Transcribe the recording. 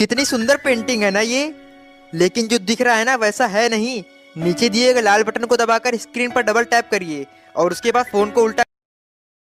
कितनी सुंदर पेंटिंग है ना ये, लेकिन जो दिख रहा है ना वैसा है नहीं। नीचे दिए गए लाल बटन को दबाकर स्क्रीन पर डबल टैप करिए और उसके बाद फोन को उल्टा